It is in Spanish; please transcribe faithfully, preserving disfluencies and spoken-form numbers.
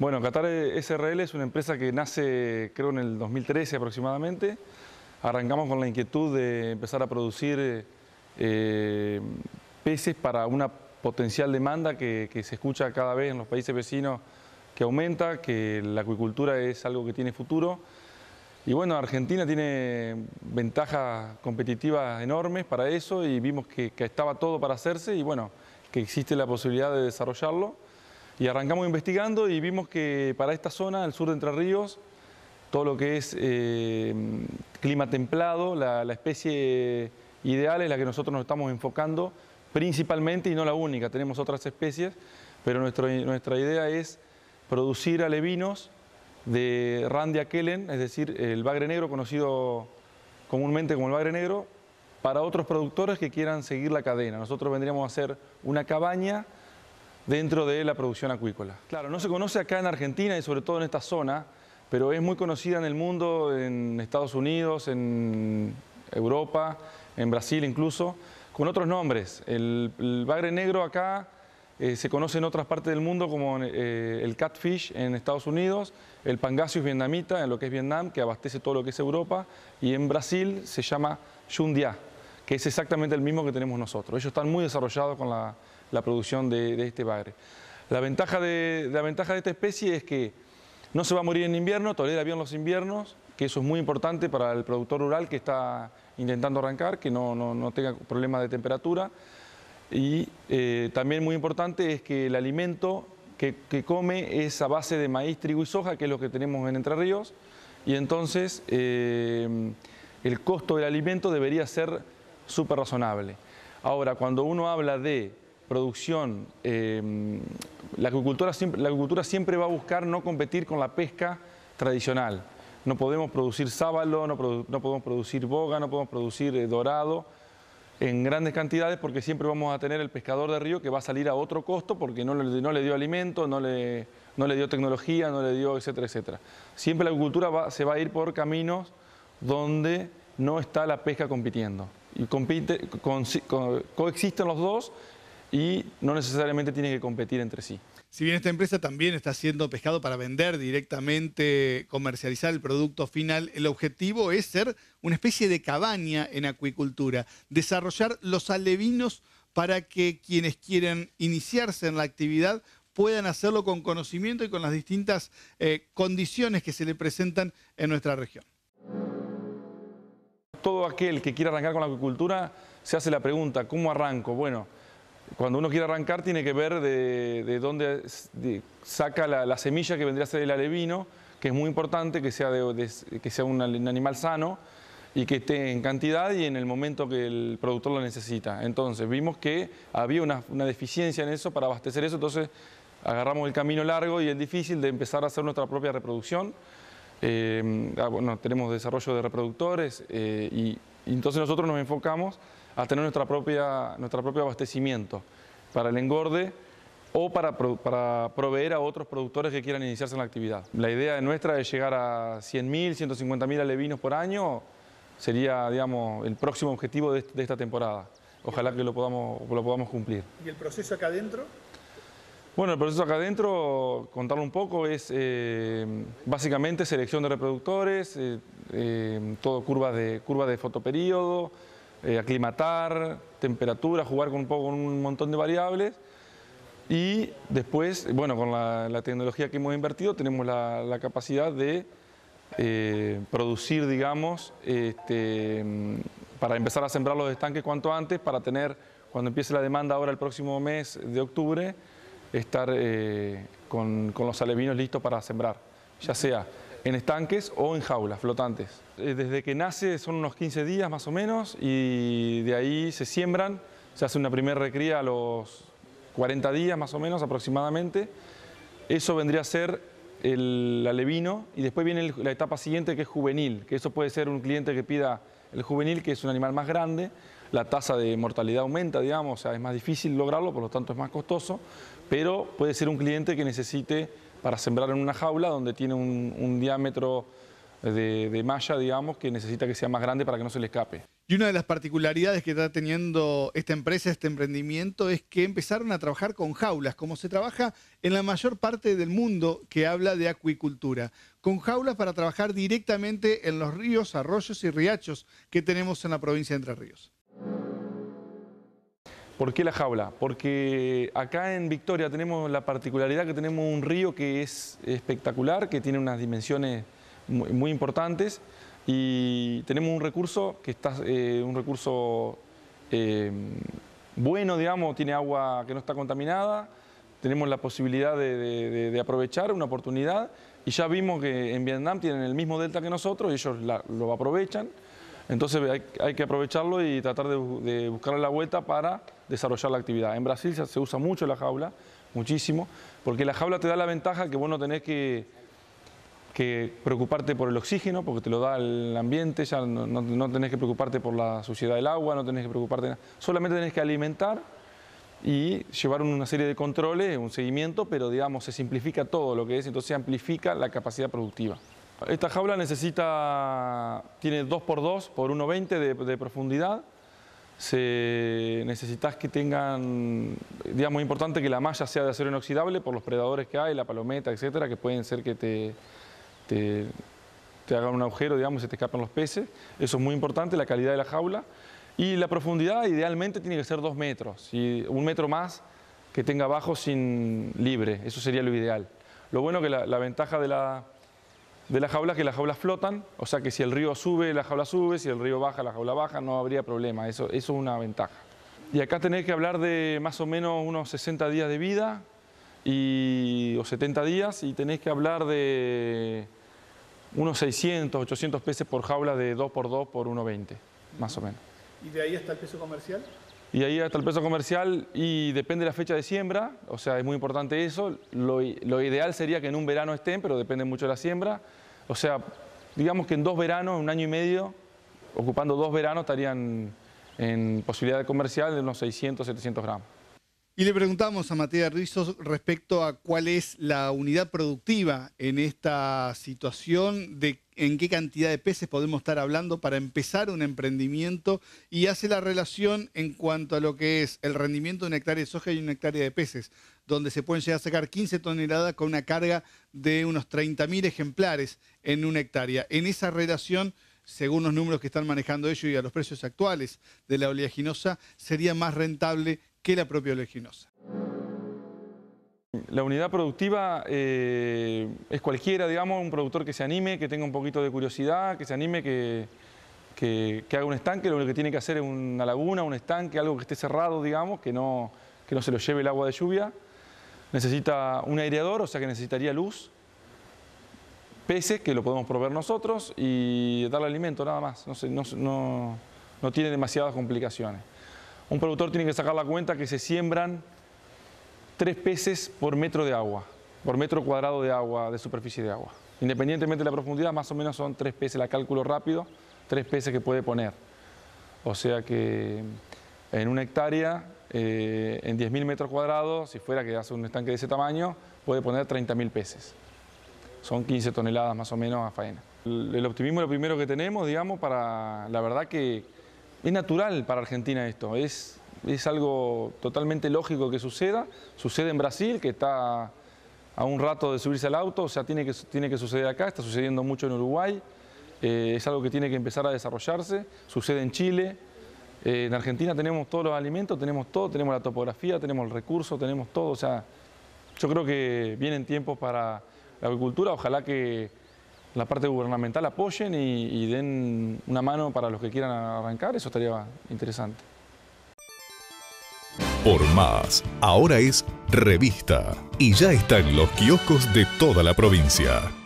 Bueno, Catar S R L es una empresa que nace, creo, en el dos mil trece aproximadamente. Arrancamos con la inquietud de empezar a producir eh, peces para una potencial demanda que, que se escucha cada vez en los países vecinos que aumenta, que la acuicultura es algo que tiene futuro. Y bueno, Argentina tiene ventajas competitivas enormes para eso y vimos que, que estaba todo para hacerse y bueno, que existe la posibilidad de desarrollarlo. Y arrancamos investigando y vimos que para esta zona, el sur de Entre Ríos, todo lo que es eh, clima templado, la, la especie ideal es la que nosotros nos estamos enfocando principalmente y no la única. Tenemos otras especies, pero nuestro, nuestra idea es producir alevinos de Randia Kellen, es decir, el bagre negro, conocido comúnmente como el bagre negro, para otros productores que quieran seguir la cadena. Nosotros vendríamos a hacer una cabaña dentro de la producción acuícola. Claro, no se conoce acá en Argentina y sobre todo en esta zona, pero es muy conocida en el mundo, en Estados Unidos, en Europa, en Brasil incluso, con otros nombres. El, el bagre negro acá Eh, se conoce en otras partes del mundo como eh, el catfish en Estados Unidos, el pangasius vietnamita en lo que es Vietnam, que abastece todo lo que es Europa, y en Brasil se llama yundia, que es exactamente el mismo que tenemos nosotros. Ellos están muy desarrollados con la, la producción de, de este bagre. La ventaja de, la ventaja de esta especie es que no se va a morir en invierno, tolera bien los inviernos, que eso es muy importante para el productor rural que está intentando arrancar, que no, no, no tenga problemas de temperatura. Y eh, también muy importante es que el alimento que, que come es a base de maíz, trigo y soja, que es lo que tenemos en Entre Ríos, y entonces eh, el costo del alimento debería ser súper razonable. Ahora, cuando uno habla de producción, eh, la acuicultura siempre, la acuicultura siempre va a buscar no competir con la pesca tradicional. No podemos producir sábalo, no, produ- no podemos producir boga, no podemos producir eh, dorado en grandes cantidades, porque siempre vamos a tener el pescador de río que va a salir a otro costo porque no le, no le dio alimento, no le, no le dio tecnología, no le dio, etcétera, etcétera. Siempre la acuicultura va, se va a ir por caminos donde no está la pesca compitiendo. Y compite, con, con, coexisten los dos y no necesariamente tienen que competir entre sí. Si bien esta empresa también está haciendo pescado para vender directamente, comercializar el producto final, el objetivo es ser una especie de cabaña en acuicultura, desarrollar los alevinos para que quienes quieran iniciarse en la actividad puedan hacerlo con conocimiento y con las distintas eh, condiciones que se le presentan en nuestra región. Todo aquel que quiera arrancar con la acuicultura se hace la pregunta, ¿cómo arranco? Bueno, cuando uno quiere arrancar tiene que ver de, de dónde de, saca la, la semilla que vendría a ser el alevino, que es muy importante que sea, de, de, que sea un, un animal sano y que esté en cantidad y en el momento que el productor lo necesita. Entonces vimos que había una, una deficiencia en eso para abastecer eso, entonces agarramos el camino largo y el difícil de empezar a hacer nuestra propia reproducción. Eh, bueno, tenemos desarrollo de reproductores eh, y, y entonces nosotros nos enfocamos a tener nuestra propia, nuestra propia abastecimiento para el engorde o para, para proveer a otros productores que quieran iniciarse en la actividad. La idea nuestra es llegar a cien mil, ciento cincuenta mil alevinos por año, sería, digamos, el próximo objetivo de, de esta temporada. Ojalá que lo podamos, lo podamos cumplir. ¿Y el proceso acá adentro? Bueno, el proceso acá adentro, contarlo un poco, es eh, básicamente selección de reproductores, eh, eh, todo curvas de, curva de fotoperíodo, Eh, aclimatar, temperatura, jugar con un, poco, con un montón de variables y después, bueno, con la, la tecnología que hemos invertido tenemos la, la capacidad de eh, producir, digamos, este, para empezar a sembrar los estanques cuanto antes, para tener, cuando empiece la demanda ahora el próximo mes de octubre, estar eh, con, con los alevinos listos para sembrar, ya sea en estanques o en jaulas flotantes. Desde que nace son unos quince días más o menos y de ahí se siembran, se hace una primera recría a los cuarenta días más o menos aproximadamente. Eso vendría a ser el alevino y después viene el, la etapa siguiente que es juvenil, que eso puede ser un cliente que pida el juvenil, que es un animal más grande, la tasa de mortalidad aumenta, digamos, o sea, es más difícil lograrlo, por lo tanto es más costoso, pero puede ser un cliente que necesite para sembrar en una jaula donde tiene un, un diámetro de, de malla, digamos, que necesita que sea más grande para que no se le escape. Y una de las particularidades que está teniendo esta empresa, este emprendimiento, es que empezaron a trabajar con jaulas, como se trabaja en la mayor parte del mundo que habla de acuicultura. Con jaulas para trabajar directamente en los ríos, arroyos y riachos que tenemos en la provincia de Entre Ríos. ¿Por qué la jaula? Porque acá en Victoria tenemos la particularidad que tenemos un río que es espectacular, que tiene unas dimensiones muy, muy importantes. Y tenemos un recurso que está, eh, un recurso eh, bueno, digamos, tiene agua que no está contaminada, tenemos la posibilidad de, de, de aprovechar una oportunidad y ya vimos que en Vietnam tienen el mismo delta que nosotros y ellos la, lo aprovechan, entonces hay, hay que aprovecharlo y tratar de, de buscarle la vuelta para desarrollar la actividad. En Brasil se, se usa mucho la jaula, muchísimo, porque la jaula te da la ventaja que vos no tenés que... que preocuparte por el oxígeno, porque te lo da el ambiente, ya no, no, no tenés que preocuparte por la suciedad del agua, no tenés que preocuparte, solamente tenés que alimentar y llevar una serie de controles, un seguimiento, pero digamos, se simplifica todo lo que es, entonces amplifica la capacidad productiva. Esta jaula necesita, tiene dos por dos por uno veinte de, de profundidad, se, necesitas que tengan, digamos, es importante que la malla sea de acero inoxidable por los predadores que hay, la palometa, etcétera, que pueden ser que te... Te, te hagan un agujero, digamos, se te escapan los peces. Eso es muy importante, la calidad de la jaula. Y la profundidad idealmente tiene que ser dos metros. Y un metro más que tenga abajo sin libre, eso sería lo ideal. Lo bueno que la, la ventaja de la, de la jaula es que las jaulas flotan, o sea que si el río sube, la jaula sube, si el río baja, la jaula baja, no habría problema, eso, eso es una ventaja. Y acá tenés que hablar de más o menos unos sesenta días de vida, y, o setenta días, y tenés que hablar de unos seiscientos, ochocientos peces por jaula de dos por dos por uno veinte, más o menos. ¿Y de ahí hasta el peso comercial? Y de ahí hasta el peso comercial, y depende de la fecha de siembra, o sea, es muy importante eso. Lo, lo ideal sería que en un verano estén, pero depende mucho de la siembra. O sea, digamos que en dos veranos, un año y medio, ocupando dos veranos, estarían en posibilidad de comercial de unos seiscientos, setecientos gramos. Y le preguntamos a Mateo Risso respecto a cuál es la unidad productiva en esta situación, de en qué cantidad de peces podemos estar hablando para empezar un emprendimiento, y hace la relación en cuanto a lo que es el rendimiento de una hectárea de soja y una hectárea de peces, donde se pueden llegar a sacar quince toneladas con una carga de unos treinta mil ejemplares en una hectárea. En esa relación, según los números que están manejando ellos y a los precios actuales de la oleaginosa, sería más rentable que la propia oleaginosa. La unidad productiva eh, es cualquiera, digamos, un productor que se anime, que tenga un poquito de curiosidad, que se anime, que, que, que haga un estanque, lo que tiene que hacer es una laguna, un estanque, algo que esté cerrado, digamos, que no, que no se lo lleve el agua de lluvia. Necesita un aireador, o sea que necesitaría luz, peces, que lo podemos proveer nosotros, y darle alimento, nada más, no, no, no, no tiene demasiadas complicaciones. Un productor tiene que sacar la cuenta que se siembran tres peces por metro de agua, por metro cuadrado de agua, de superficie de agua. Independientemente de la profundidad, más o menos son tres peces, la cálculo rápido, tres peces que puede poner. O sea que en una hectárea, eh, en diez mil metros cuadrados, si fuera que hace un estanque de ese tamaño, puede poner treinta mil peces. Son quince toneladas más o menos a faena. El, el optimismo es lo primero que tenemos, digamos, para la verdad que... Es natural para Argentina esto, es, es algo totalmente lógico que suceda. Sucede en Brasil, que está a un rato de subirse al auto, o sea, tiene que, tiene que suceder acá, está sucediendo mucho en Uruguay, eh, es algo que tiene que empezar a desarrollarse, sucede en Chile. Eh, en Argentina tenemos todos los alimentos, tenemos todo, tenemos la topografía, tenemos el recurso, tenemos todo, o sea, yo creo que vienen tiempos para la agricultura, ojalá que la parte gubernamental apoyen y, y den una mano para los que quieran arrancar, eso estaría interesante. Por Más, ahora es revista y ya está en los kioscos de toda la provincia.